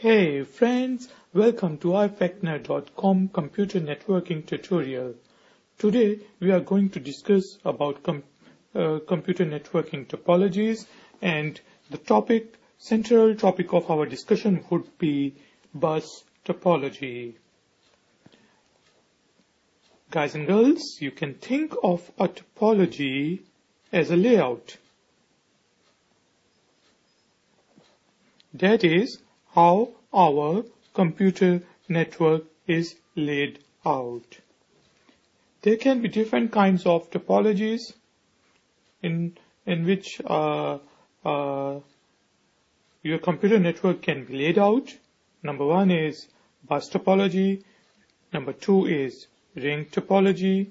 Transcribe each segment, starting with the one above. Hey friends, welcome to ifactner.com computer networking tutorial. Today we are going to discuss about computer networking topologies, and the central topic of our discussion would be bus topology. Guys and girls, you can think of a topology as a layout. That is how our computer network is laid out. There can be different kinds of topologies in which your computer network can be laid out. Number one is bus topology. Number two is ring topology.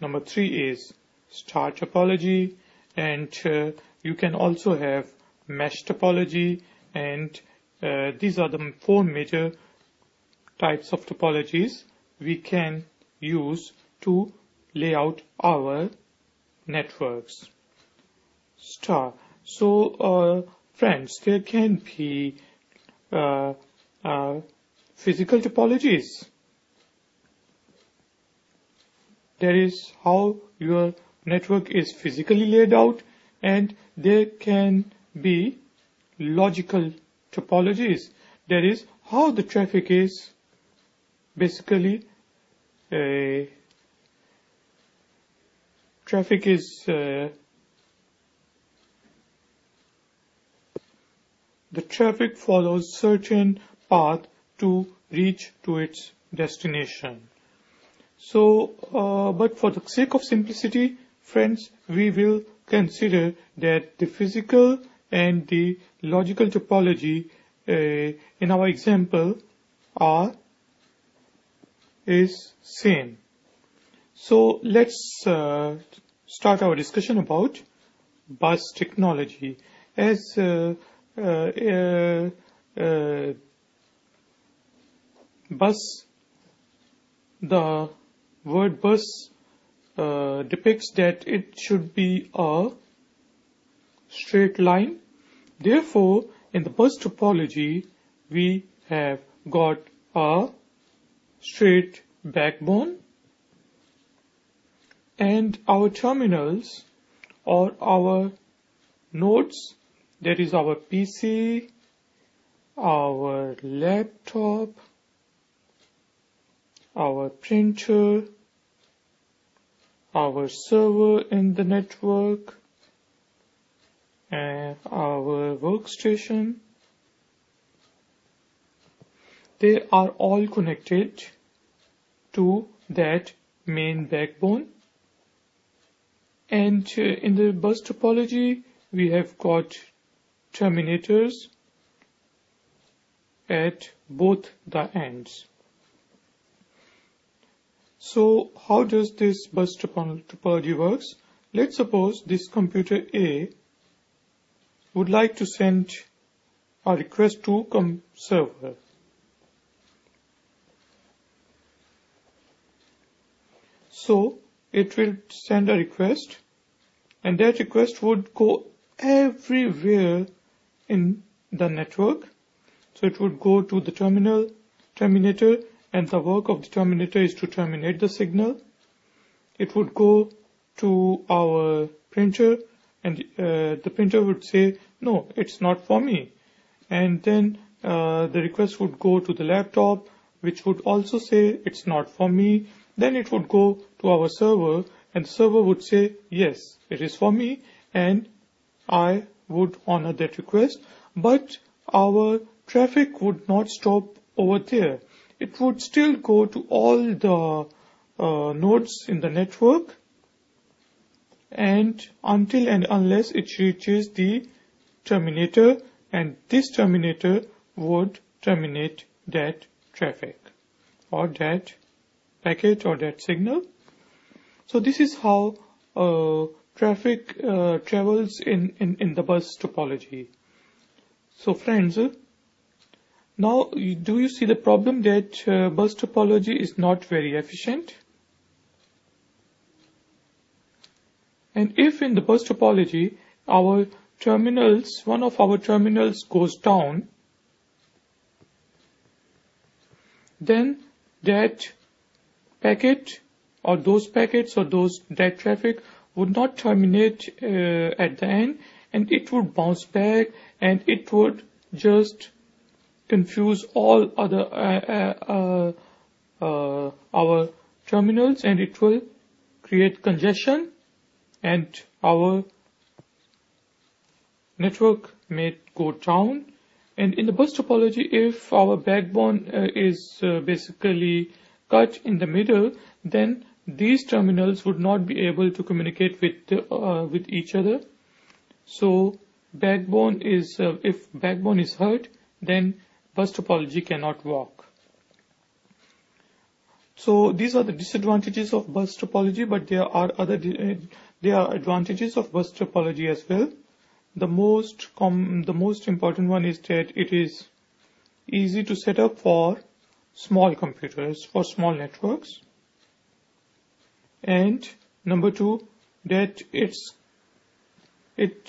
Number three is star topology, and you can also have mesh topology, and these are the four major types of topologies we can use to lay out our networks. So friends, there can be physical topologies. That is how your network is physically laid out, and there can be logical topologies. That is how the traffic is basically the traffic follows certain path to reach to its destination. But for the sake of simplicity, friends, we will consider that the physical and the logical topology in our example is same. So let's start our discussion about bus technology. As the word bus depicts that it should be a straight line. Therefore, in the bus topology, we have got a straight backbone, and our terminals or our nodes, that is our PC, our laptop, our printer, our server in the network, and our workstation, they are all connected to that main backbone. And in the bus topology, we have got terminators at both the ends. So how does this bus topology works? Let's suppose this computer A would like to send a request to server. So it will send a request, and that request would go everywhere in the network. So it would go to the terminator, and the work of the terminator is to terminate the signal. It would go to our printer, and the printer would say, no, it's not for me. And then the request would go to the laptop, which would also say, it's not for me. Then it would go to our server, and the server would say, yes, it is for me, and I would honor that request. But our traffic would not stop over there. It would still go to all the nodes in the network, and until and unless it reaches the terminator, and this terminator would terminate that traffic or that packet or that signal. So this is how traffic travels in the bus topology. So friends, now, do you see the problem that bus topology is not very efficient? And if in the bus topology our terminals, one of our terminals goes down, then that packet or those packets or that traffic would not terminate at the end, and it would bounce back, and it would just confuse all other our terminals, and it will create congestion, and our network may go down. And in the bus topology, if our backbone is basically cut in the middle, then these terminals would not be able to communicate with each other. So backbone is if backbone is hurt, then bus topology cannot work. So these are the disadvantages of bus topology, but there are advantages of bus topology as well. The most important one is that it is easy to set up for small computers, for small networks. And number two, that it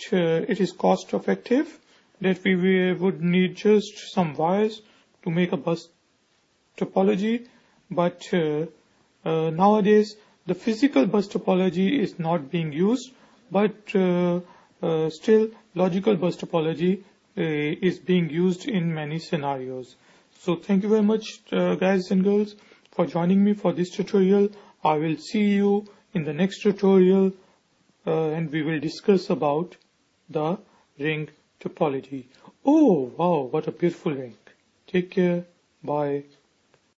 is cost effective, that we would need just some wires to make a bus topology, but nowadays the physical bus topology is not being used, but still logical bus topology is being used in many scenarios. So thank you very much guys and girls for joining me for this tutorial. I will see you in the next tutorial and we will discuss about the ring topology. Oh wow, what a beautiful ring. Take care. Bye.